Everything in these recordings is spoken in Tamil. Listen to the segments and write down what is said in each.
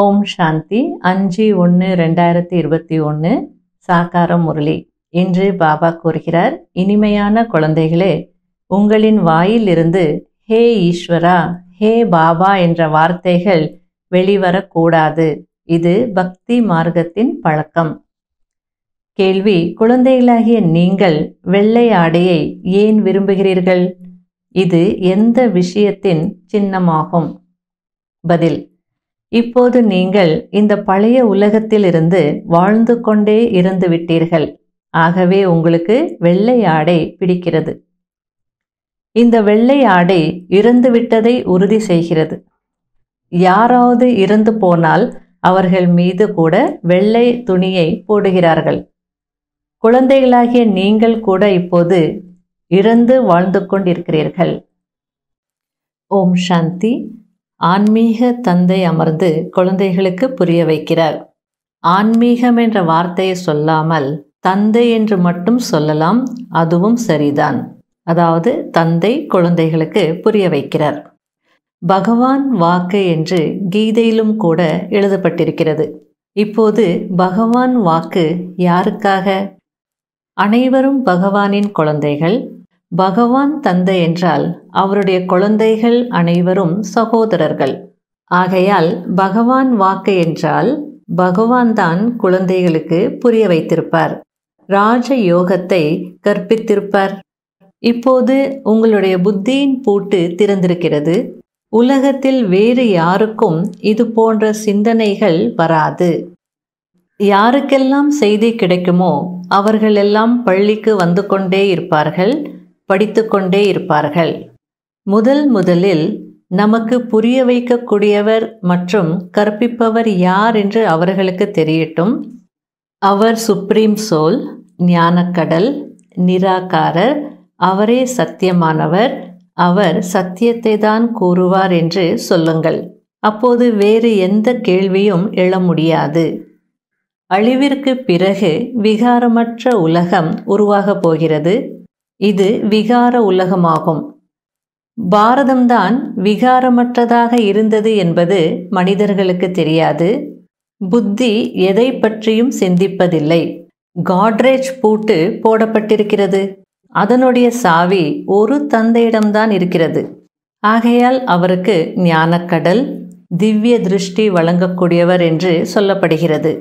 ஓம் சாந்தி 5/1/2021 சாகார முரளி. இன்று பாபா கூறுகிறார், இனிமையான குழந்தைகளே, உங்களின் வாயிலிருந்து ஹே ஈஸ்வரா, ஹே பாபா என்ற வார்த்தைகள் வெளிவரக்கூடாது. இது பக்தி மார்க்கத்தின் பழக்கம். கேள்வி: குழந்தைகளாகிய நீங்கள் வெள்ளை ஆடையை ஏன் விரும்புகிறீர்கள்? இது எந்த விஷயத்தின் சின்னமாகும்? பதில்: இப்போது நீங்கள் இந்த பழைய உலகத்திலிருந்து வாழ்ந்து கொண்டே இருந்து விட்டீர்கள். ஆகவே உங்களுக்கு வெள்ளை ஆடை பிடிக்கிறது. இந்த வெள்ளை ஆடை இறந்துவிட்டதை உறுதி செய்கிறது. யாராவது இறந்து போனால் அவர்கள் மீது கூட வெள்ளை துணியை போடுகிறார்கள். குழந்தைகளாகிய நீங்கள் கூட இப்போது இறந்து வாழ்ந்து கொண்டிருக்கிறீர்கள். ஓம் சாந்தி. ஆன்மீக தந்தை அமர்ந்து குழந்தைகளுக்கு புரிய வைக்கிறார். ஆன்மீகம் என்ற வார்த்தையை சொல்லாமல் தந்தை என்று மட்டும் சொல்லலாம், அதுவும் சரிதான். அதாவது தந்தை குழந்தைகளுக்கு புரிய வைக்கிறார். பகவான் வாக்கு என்று கீதையிலும் கூட எழுதப்பட்டிருக்கிறது. இப்போது பகவான் வாக்கு யாருக்காக? அனைவரும் பகவானின் குழந்தைகள். பகவான் தந்தை என்றால் அவருடைய குழந்தைகள் அனைவரும் சகோதரர்கள். ஆகையால் பகவான் வாக்கு என்றால் பகவான் தான் குழந்தைகளுக்கு புரிய வைத்திருப்பார், ராஜ யோகத்தை கற்பித்திருப்பார். இப்போது உங்களுடைய புத்தியின் பூட்டு திறந்திருக்கிறது. உலகத்தில் வேறு யாருக்கும் இது போன்ற சிந்தனைகள் வராது. யாருக்கெல்லாம் செய்தி கிடைக்குமோ அவர்களெல்லாம் பள்ளிக்கு வந்து கொண்டே இருப்பார்கள், படித்து கொண்டே இருப்பார்கள். முதலில் நமக்கு புரிய வைக்கக்கூடியவர் மற்றும் கற்பிப்பவர் யார் என்று அவர்களுக்கு தெரியட்டும். அவர் சுப்ரீம் சோல், ஞானக்கடல், நிராகாரர், அவரே சத்தியமானவர், அவர் சத்தியத்தை தான் கூறுவார் என்று சொல்லுங்கள். அப்போது வேறு எந்த கேள்வியும் எழ முடியாது. அழிவிற்கு பிறகு விகாரமற்ற உலகம் உருவாகப் போகிறது. இது விகார உலகமாகும். பாரதம்தான் விகாரமற்றதாக இருந்தது என்பது மனிதர்களுக்கு தெரியாது. புத்தி எதை பற்றியும் சிந்திப்பதில்லை. காட்ரேஜ் பூட்டு போடப்பட்டிருக்கிறது. அதனுடைய சாவி ஒரு தந்தையிடம்தான் இருக்கிறது. ஆகையால் அவருக்கு ஞானக்கடல், திவ்ய திருஷ்டி வழங்கக்கூடியவர் என்று சொல்லப்படுகிறது.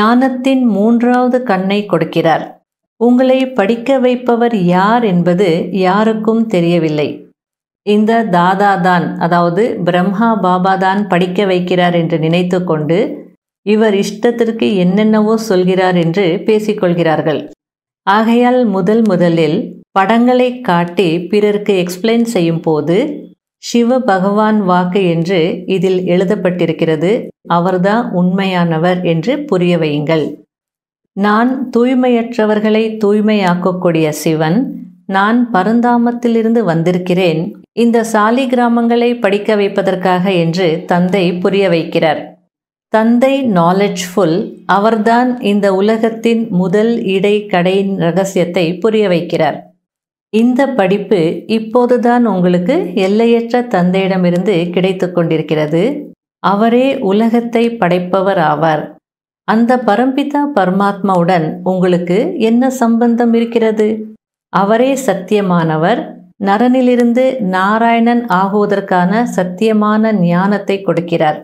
ஞானத்தின் 3வது கண்ணை கொடுக்கிறார். உங்களை படிக்க வைப்பவர் யார் என்பது யாருக்கும் தெரியவில்லை. இந்த தாதா தான், அதாவது பிரம்மா பாபா தான் படிக்க வைக்கிறார் என்று நினைத்து கொண்டு இவர் இஷ்டத்திற்கு என்னென்னவோ சொல்கிறார் என்று பேசிக்கொள்கிறார்கள். ஆகையால் முதலில் படங்களை காட்டி பிறருக்கு எக்ஸ்பிளைன் செய்யும் போது சிவ பகவான் வாக்கு என்று இதில் எழுதப்பட்டிருக்கிறது, அவர்தான் உண்மையானவர் என்று புரிய வையுங்கள். நான் தூய்மையற்றவர்களை தூய்மையாக்கக்கூடிய சிவன், நான் பரந்தாமத்திலிருந்து வந்திருக்கிறேன், இந்த சாலி கிராமங்களை படிக்க வைப்பதற்காக என்று தந்தை புரிய வைக்கிறார். தந்தை நாலேஜ்ஃபுல், அவர்தான் இந்த உலகத்தின் முதல் இடை கடையின் ரகசியத்தை புரிய வைக்கிறார். இந்த படிப்பு இப்போதுதான் உங்களுக்கு எல்லையற்ற தந்தையிடமிருந்து கிடைத்து கொண்டிருக்கிறது. அவரே உலகத்தை படைப்பவர் ஆவார். அந்த பரம்பிதா பரமாத்மாவுடன் உங்களுக்கு என்ன சம்பந்தம் இருக்கிறது? அவரே சத்தியமானவர். நரனிலிருந்து நாராயணன் ஆகுவதற்கான சத்தியமான ஞானத்தை கொடுக்கிறார்.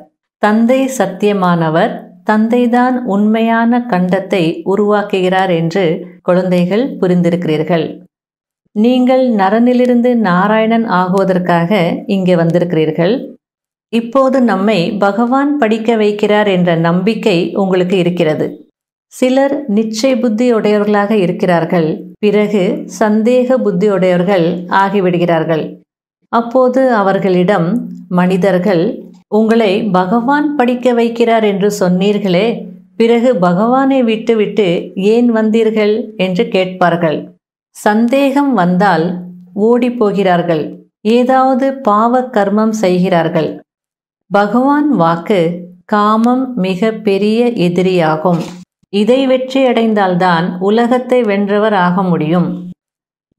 தந்தை சத்தியமானவர், தந்தைதான் உண்மையான கண்டத்தை உருவாக்குகிறார் என்று குழந்தைகள் புரிந்திருக்கிறீர்கள். நீங்கள் நரனிலிருந்து நாராயணன் ஆகுவதற்காக இங்கே வந்திருக்கிறீர்கள். இப்போது நம்மை பகவான் படிக்க வைக்கிறார் என்ற நம்பிக்கை உங்களுக்கு இருக்கிறது. சிலர் நிச்சய புத்தியுடையவர்களாக இருக்கிறார்கள், பிறகு சந்தேக புத்தியுடையவர்கள் ஆகிவிடுகிறார்கள். அப்போது அவர்களிடம் மனிதர்கள், உங்களை பகவான் படிக்க வைக்கிறார் என்று சொன்னீர்களே, பிறகு பகவானை விட்டுவிட்டு ஏன் வந்தீர்கள் என்று கேட்பார்கள். சந்தேகம் வந்தால் ஓடிப்போகிறார்கள், ஏதாவது பாவ கர்மம் செய்கிறார்கள். பகவான் வாக்கு காமம் மிக பெரிய எதிரியாகும். இதை வெற்றி அடைந்தால்தான் உலகத்தை வென்றவர் ஆக முடியும்.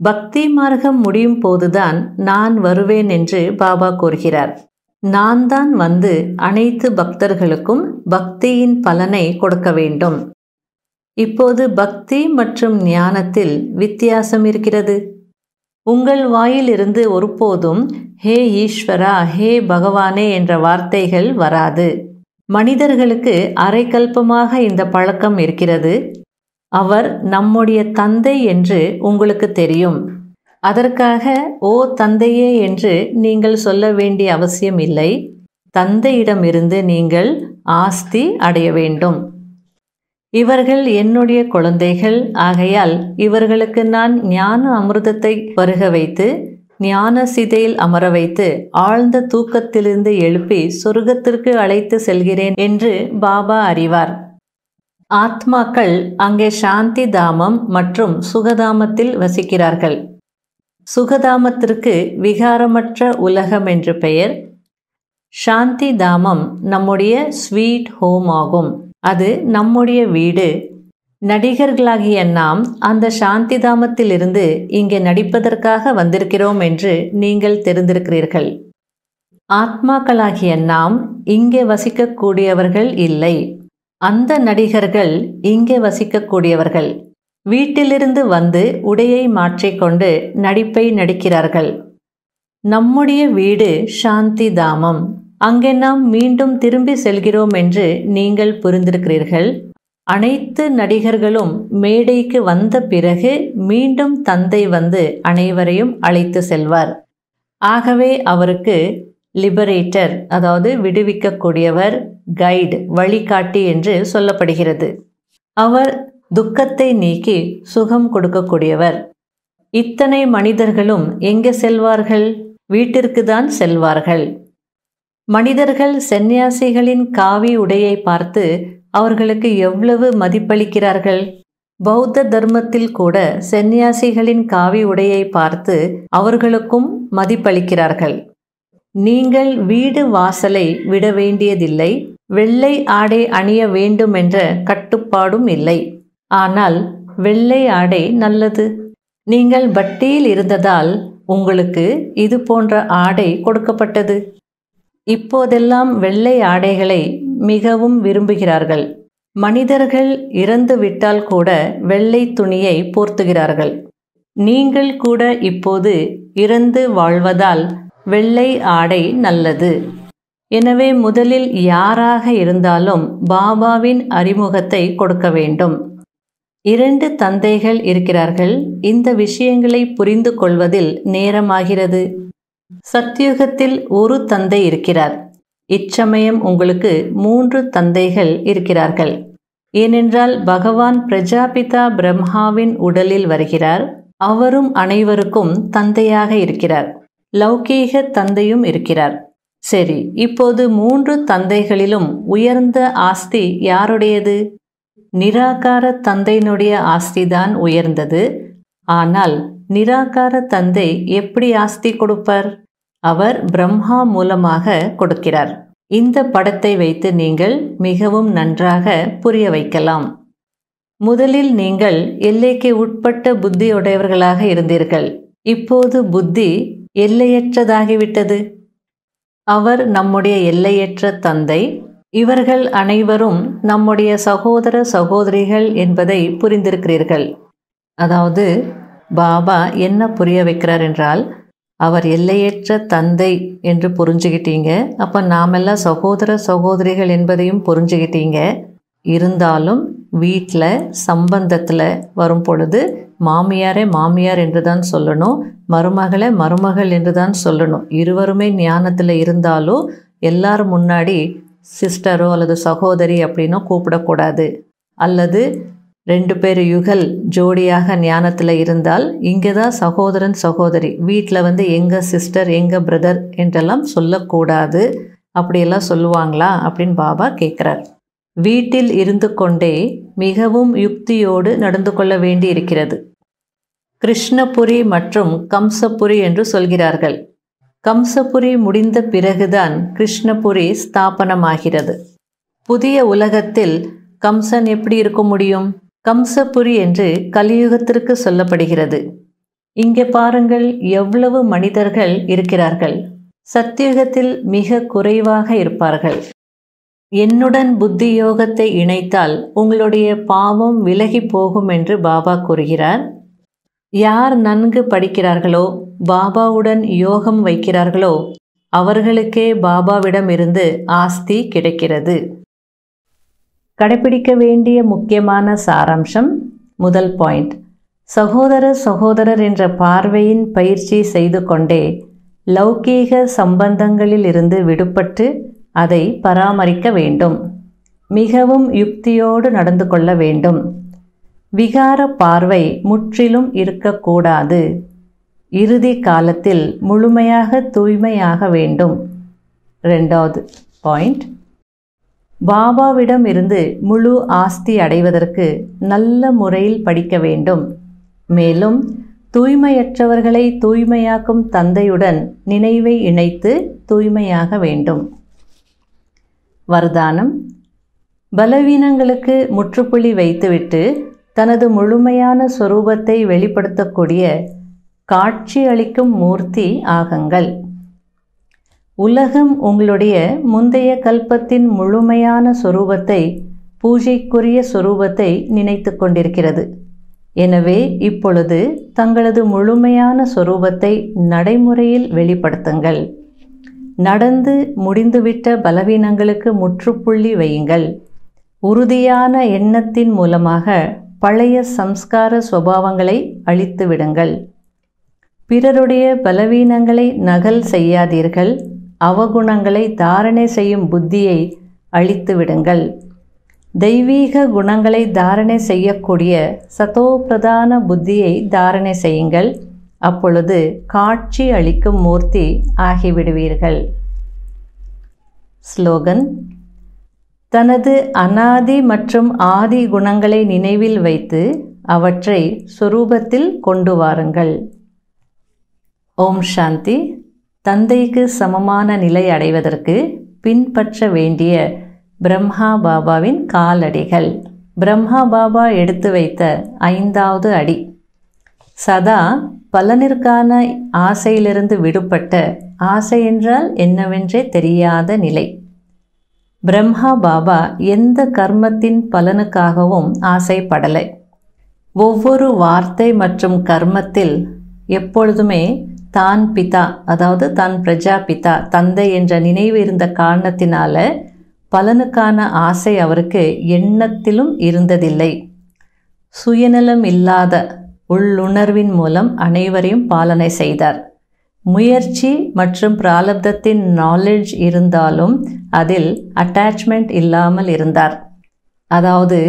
பக்தி மார்க்கம் முடியும் போதுதான் நான் வருவேன் என்று பாபா கூறுகிறார். நான் தான் வந்து அனைத்து பக்தர்களுக்கும் பக்தியின் பலனை கொடுக்க வேண்டும். இப்போது பக்தி மற்றும் ஞானத்தில் வித்தியாசம் இருக்கிறது. உங்கள் வாயிலிருந்து ஒருபோதும் ஹே ஈஸ்வரா, ஹே பகவானே என்ற வார்த்தைகள் வராது. மனிதர்களுக்கு அரைக்கல்பமாக இந்த பழக்கம் இருக்கிறது. அவர் நம்முடைய தந்தை என்று உங்களுக்கு தெரியும். அதற்காக ஓ தந்தையே என்று நீங்கள் சொல்ல வேண்டிய அவசியம் இல்லை. தந்தையிடமிருந்து நீங்கள் ஆஸ்தி அடைய வேண்டும். இவர்கள் என்னுடைய குழந்தைகள், ஆகையால் இவர்களுக்கு நான் ஞான அமிர்தத்தை பருக வைத்து ஞான சிதையில் அமர வைத்து ஆழ்ந்த தூக்கத்திலிருந்து எழுப்பி சொர்க்கத்திற்கு அழைத்து செல்கிறேன் என்று பாபா அறிவார். ஆத்மாக்கள் அங்கே சாந்தி தாமம் மற்றும் சுகதாமத்தில் வசிக்கிறார்கள். சுகதாமத்திற்கு விகாரமற்ற உலகம் என்று பெயர். சாந்தி தாமம் நம்முடைய ஸ்வீட் ஹோம் ஆகும். அது நம்முடைய வீடு. நடிகர்களாகிய நாம் அந்த சாந்தி தாமத்திலிருந்து இங்கே நடிப்பதற்காக வந்திருக்கிறோம் என்று நீங்கள் தெரிந்திருக்கிறீர்கள். ஆத்மாக்களாகிய நாம் இங்கே வசிக்கக்கூடியவர்கள் இல்லை. அந்த நடிகர்கள் இங்கே வசிக்கக்கூடியவர்கள். வீட்டிலிருந்து வந்து உடையை மாற்றிக்கொண்டு நடிப்பை நடிக்கிறார்கள். நம்முடைய வீடு சாந்தி தாமம். அங்கே நாம் மீண்டும் திரும்பி செல்கிறோம் என்று நீங்கள் புரிந்திருக்கிறீர்கள். அனைத்து நடிகர்களும் மேடைக்கு வந்த பிறகு மீண்டும் தந்தை வந்து அனைவரையும் அழைத்து செல்வார். ஆகவே அவருக்கு லிபரேட்டர், அதாவது விடுவிக்கக்கூடியவர், கைடு, வழிகாட்டி என்று சொல்லப்படுகிறது. அவர் துக்கத்தை நீக்கி சுகம் கொடுக்கக்கூடியவர். இத்தனை மனிதர்களும் எங்கே செல்வார்கள்? வீட்டிற்கு தான் செல்வார்கள். மனிதர்கள் சந்நியாசிகளின் காவி உடையை பார்த்து அவர்களுக்கு எவ்வளவு மதிப்பளிக்கிறார்கள். பௌத்த தர்மத்தில் கூட சந்நியாசிகளின் காவி உடையை பார்த்து அவர்களுக்கும் மதிப்பளிக்கிறார்கள். நீங்கள் வீடு வாசலை விட வேண்டியதில்லை. வெள்ளை ஆடை அணிய வேண்டும் என்ற கட்டுப்பாடும் இல்லை. ஆனால் வெள்ளை ஆடை நல்லது. நீங்கள் பட்டியில் இருந்ததால் உங்களுக்கு இது போன்ற ஆடை கொடுக்கப்பட்டது. இப்போதெல்லாம் வெள்ளை ஆடைகளை மிகவும் விரும்புகிறார்கள். மனிதர்கள் இறந்துவிட்டால் கூட வெள்ளை துணியை போர்த்துகிறார்கள். நீங்கள் கூட இப்போது இறந்து வாழ்வதால் வெள்ளை ஆடை நல்லது. எனவே முதலில் யாராக இருந்தாலும் பாபாவின் அறிமுகத்தை கொடுக்க வேண்டும். இரண்டு தந்தைகள் இருக்கிறார்கள். இந்த விஷயங்களை புரிந்து கொள்வதில் நேரமாகிறது. சத்யுகத்தில் ஒரு தந்தை இருக்கிறார். இச்சமயம் உங்களுக்கு 3 தந்தைகள் இருக்கிறார்கள். ஏனென்றால் பகவான் பிரஜாபிதா பிரம்மாவின் உடலில் வருகிறார். அவரும் அனைவருக்கும் தந்தையாக இருக்கிறார். லௌகீக தந்தையும் இருக்கிறார். சரி, இப்போது 3 தந்தைகளிலும் உயர்ந்த ஆஸ்தி யாருடையது? நிராகார தந்தையினுடைய ஆஸ்திதான் உயர்ந்தது. ஆனால் நிராகார தந்தை எப்படி ஆஸ்தி கொடுப்பார்? அவர் பிரம்மா மூலமாக கொடுக்கிறார். இந்த படத்தை வைத்து நீங்கள் மிகவும் நன்றாக புரிய வைக்கலாம். முதலில் நீங்கள் எல்லைக்கு உட்பட்ட புத்தியுடையவர்களாக இருந்தீர்கள். இப்போது புத்தி எல்லையற்றதாகிவிட்டது. அவர் நம்முடைய எல்லையற்ற தந்தை. இவர்கள் அனைவரும் நம்முடைய சகோதர சகோதரிகள் என்பதை புரிந்திருக்கிறீர்கள். அதாவது பாபா என்ன புரிய வைக்கிறார் என்றால், அவர் எல்லையற்ற தந்தை என்று புரிஞ்சுக்கிட்டீங்க. அப்போ நாமெல்லாம் சகோதர சகோதரிகள் என்பதையும் புரிஞ்சுக்கிட்டீங்க. இருந்தாலும் வீட்டில் சம்பந்தத்தில் வரும் பொழுது மாமியாரே மாமியார் என்று தான் சொல்லணும், மருமகளே மருமகள் என்று தான் சொல்லணும். இருவருமே ஞானத்தில் இருந்தாலும் எல்லாரும் முன்னாடி சிஸ்டரோ அல்லது சகோதரி அப்படின்னோ கூப்பிடக்கூடாது. அல்லது 2 பேர் யுகல் ஜோடியாக ஞானத்தில் இருந்தால் இங்கே தான் சகோதரன் சகோதரி, வீட்டில் வந்து எங்கள் சிஸ்டர் எங்கள் பிரதர் என்றெல்லாம் சொல்லக்கூடாது. அப்படியெல்லாம் சொல்லுவாங்களா அப்படின்னு பாபா கேட்குறார். வீட்டில் இருந்து கொண்டே மிகவும் யுக்தியோடு நடந்து கொள்ள வேண்டி இருக்கிறது. கிருஷ்ணபுரி மற்றும் கம்சபுரி என்று சொல்கிறார்கள். கம்சபுரி முடிந்த பிறகுதான் கிருஷ்ணபுரி ஸ்தாபனமாகிறது. புதிய உலகத்தில் கம்சன் எப்படி இருக்க முடியும்? கம்சபுரி என்று கலியுகத்திற்கு சொல்லப்படுகிறது. இங்கே பாருங்கள், எவ்வளவு மனிதர்கள் இருக்கிறார்கள். சத்யுகத்தில் மிக குறைவாக இருப்பார்கள். என்னுடன் புத்தி யோகத்தை இணைத்தால் உங்களுடைய பாவம் விலகி போகும் என்று பாபா கூறுகிறார். யார் நன்கு படிக்கிறார்களோ பாபாவுடன் யோகம் வைக்கிறார்களோ அவர்களுக்கே பாபாவிடம் இருந்து ஆஸ்தி கிடைக்கிறது. கடைபிடிக்க வேண்டிய முக்கியமான சாராம்சம். முதல் பாயிண்ட், சகோதர சகோதரர் என்ற பார்வையின் பயிற்சி செய்து கொண்டே லௌகீக சம்பந்தங்களில் இருந்து விடுபட்டு அதை பராமரிக்க வேண்டும். மிகவும் யுக்தியோடு நடந்து கொள்ள வேண்டும். விகார பார்வை முற்றிலும் இருக்கக்கூடாது. இறுதி காலத்தில் முழுமையாக தூய்மையாக வேண்டும். ரெண்டாவது பாயிண்ட், பாபாவிடம் இருந்து முழு ஆஸ்தி அடைவதற்கு நல்ல முறையில் படிக்க வேண்டும். மேலும் தூய்மையற்றவர்களை தூய்மையாக்கும் தந்தையுடன் நினைவை இணைத்து தூய்மையாக வேண்டும். வர்தானம், பலவீனங்களுக்கு முற்றுப்புள்ளி வைத்துவிட்டு தனது முழுமையான சொரூபத்தை வெளிப்படுத்தக்கூடிய காட்சியளிக்கும் மூர்த்தி ஆகுங்கள். உலகம் உங்களுடைய முந்தைய கல்பத்தின் முழுமையான சொரூபத்தை, பூஜைக்குரிய சொரூபத்தை நினைத்து கொண்டிருக்கிறது. எனவே இப்பொழுது தங்களது முழுமையான சொரூபத்தை நடைமுறையில் வெளிப்படுத்துங்கள். நடந்து முடிந்துவிட்ட பலவீனங்களுக்கு முற்றுப்புள்ளி வையுங்கள். உறுதியான எண்ணத்தின் மூலமாக பழைய சம்ஸ்கார சுபாவங்களை அழித்து விடுங்கள். பிறருடைய பலவீனங்களை நகல் செய்யாதீர்கள். அவகுணங்களை தாரணை செய்யும் புத்தியை அழித்து விடுங்கள். தெய்வீக குணங்களை தாரணை செய்யக்கூடிய சதோபிரதான புத்தியை தாரணை செய்யுங்கள். அப்பொழுது காட்சி அளிக்கும் மூர்த்தி ஆகிவிடுவீர்கள். ஸ்லோகன், தனது அனாதி மற்றும் ஆதி குணங்களை நினைவில் வைத்து அவற்றை சுரூபத்தில் கொண்டு வாருங்கள். ஓம் சாந்தி. தந்தைக்கு சமமான நிலை அடைவதற்கு பின்பற்ற வேண்டிய பிரம்மா பாபாவின் காலடிகள். பிரம்மா பாபா எடுத்து வைத்த 5வது அடி. சதா பலனிற்கான ஆசையிலிருந்து விடுபட்ட, ஆசை என்றால் என்னவென்றே தெரியாத நிலை. பிரம்மா பாபா எந்த கர்மத்தின் பலனுக்காகவும் ஆசைப்படலை. ஒவ்வொரு வார்த்தை மற்றும் கர்மத்தில் எப்பொழுதுமே தான் பிதா, அதாவது தான் பிரஜா பிதா, தந்தை என்ற நினைவு இருந்த காரணத்தினால பலனுக்கான ஆசை அவருக்கு எண்ணத்திலும் இருந்ததில்லை. சுயநலம் இல்லாத உள்ளுணர்வின் மூலம் அனைவரையும் பாலனை செய்தார். முயற்சி மற்றும் பிராலப்தத்தின் நாலேஜ் இருந்தாலும் அதில் அட்டாச்மெண்ட் இல்லாமல் இருந்தார். அதாவது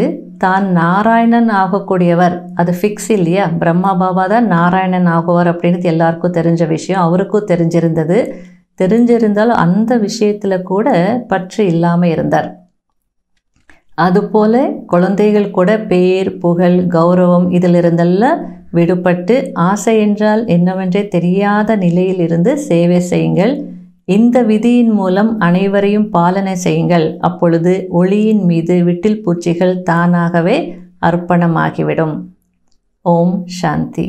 தான் நாராயணன் ஆகக்கூடியவர், அது ஃபிக்ஸ் இல்லையா. பிரம்மா பாபா தான் நாராயணன் ஆகுவார் அப்படின்றது எல்லாருக்கும் தெரிஞ்ச விஷயம். அவருக்கும் தெரிஞ்சிருந்தது. தெரிஞ்சிருந்தாலும் அந்த விஷயத்தில் கூட பற்று இல்லாமல் இருந்தார். அதுபோல் குழந்தைகள் கூட பேர், புகழ், கௌரவம் இதிலிருந்தெல்லாம் விடுபட்டு ஆசை என்றால் என்னவென்றே தெரியாத நிலையிலிருந்து சேவை செய்யுங்கள். இந்த விதியின் மூலம் அனைவரையும் பாலனை செய்யுங்கள். அப்பொழுது ஒளியின் மீது விட்டில் பூச்சிகள் தானாகவே அர்ப்பணமாகிவிடும். ஓம் சாந்தி.